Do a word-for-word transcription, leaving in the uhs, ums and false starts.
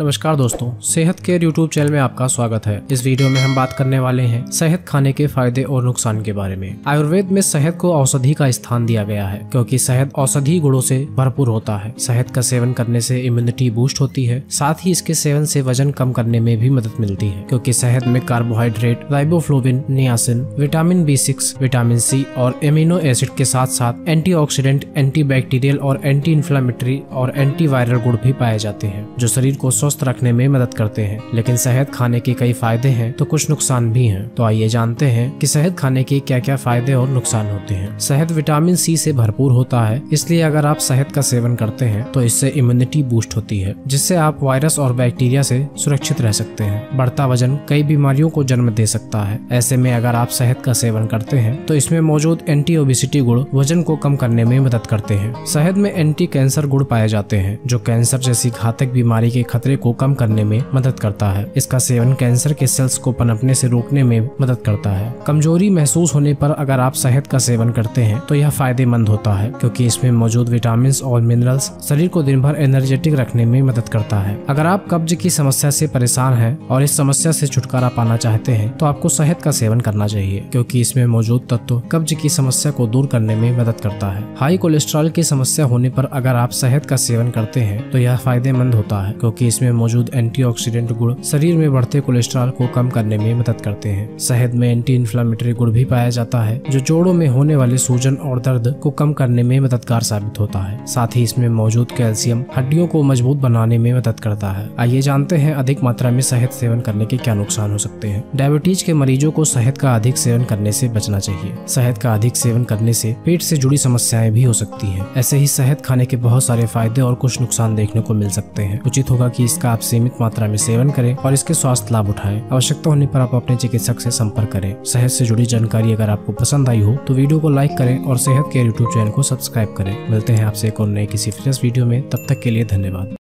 नमस्कार दोस्तों, सेहत केयर यूट्यूब चैनल में आपका स्वागत है। इस वीडियो में हम बात करने वाले हैं सेहत खाने के फायदे और नुकसान के बारे में। आयुर्वेद में सेहत को औषधि का स्थान दिया गया है क्योंकि सेहत औषधि गुणों से भरपूर होता है। सेहत का सेवन करने से इम्यूनिटी बूस्ट होती है, साथ ही इसके सेवन से वजन कम करने में भी मदद मिलती है क्योंकि सेहत में carbohydrate, riboflavin, niacin, vitamin B six, vitamin C और एमिनो एसिड के साथ साथ एंटी ऑक्सीडेंट, एंटी बैक्टीरियल और एंटी इन्फ्लामेटरी और एंटी वायरल गुण भी पाए जाते हैं जो शरीर को स्वस्थ रखने में मदद करते हैं। लेकिन सेहत खाने के कई फायदे हैं तो कुछ नुकसान भी हैं। तो आइए जानते हैं कि सेहत खाने के क्या क्या फायदे और नुकसान होते हैं। सेहत विटामिन सी से भरपूर होता है, इसलिए अगर आप सेहत का सेवन करते हैं तो इससे इम्यूनिटी बूस्ट होती है जिससे आप वायरस और बैक्टीरिया से सुरक्षित रह सकते हैं। बढ़ता वजन कई बीमारियों को जन्म दे सकता है, ऐसे में अगर आप सेहत का सेवन करते हैं तो इसमें मौजूद एंटी ओबेसिटी गुण वजन को कम करने में मदद करते हैं। सेहत में एंटी कैंसर गुण पाए जाते हैं जो कैंसर जैसी घातक बीमारी के खतरे को कम करने में मदद करता है। इसका सेवन कैंसर के सेल्स को पनपने से रोकने में मदद करता है। कमजोरी महसूस होने पर अगर आप सेहत का सेवन करते हैं तो यह फायदेमंद होता है क्योंकि इसमें मौजूद विटामिन्स और मिनरल्स शरीर को दिन भर एनर्जेटिक रखने में मदद करता है। अगर आप कब्ज की समस्या से परेशान हैं और इस समस्या से छुटकारा पाना चाहते हैं तो आपको सेहत का सेवन करना चाहिए क्योंकि इसमें मौजूद तत्व कब्ज की समस्या को दूर करने में मदद करता है। हाई कोलेस्ट्रॉल की समस्या होने पर अगर आप सेहत का सेवन करते हैं तो यह फायदेमंद होता है क्योंकि इसमें मौजूद एंटीऑक्सीडेंट गुण शरीर में बढ़ते कोलेस्ट्रॉल को कम करने में मदद करते हैं। सेहत में एंटी इन्फ्लामेटरी गुण भी पाया जाता है जो जोड़ों में होने वाले सूजन और दर्द को कम करने में मददगार साबित होता है। साथ ही इसमें मौजूद कैल्शियम हड्डियों को मजबूत बनाने में मदद करता है। आइए जानते हैं अधिक मात्रा में सेहत सेवन करने के क्या नुकसान हो सकते हैं। डायबिटीज के मरीजों को सेहत का अधिक सेवन करने से बचना चाहिए। सेहत का अधिक सेवन करने से पेट से जुड़ी समस्याएं भी हो सकती है। ऐसे ही सेहत खाने के बहुत सारे फायदे और कुछ नुकसान देखने को मिल सकते हैं। उचित होगा कि इसका आप सीमित मात्रा में सेवन करें और इसके स्वास्थ्य लाभ उठाएं। आवश्यकता होने पर आप अपने चिकित्सक से संपर्क करें। सेहत से जुड़ी जानकारी अगर आपको पसंद आई हो तो वीडियो को लाइक करें और सेहत केयर यूट्यूब चैनल को सब्सक्राइब करें। मिलते हैं आपसे एक और नए किसी फिटनेस वीडियो में, तब तक के लिए धन्यवाद।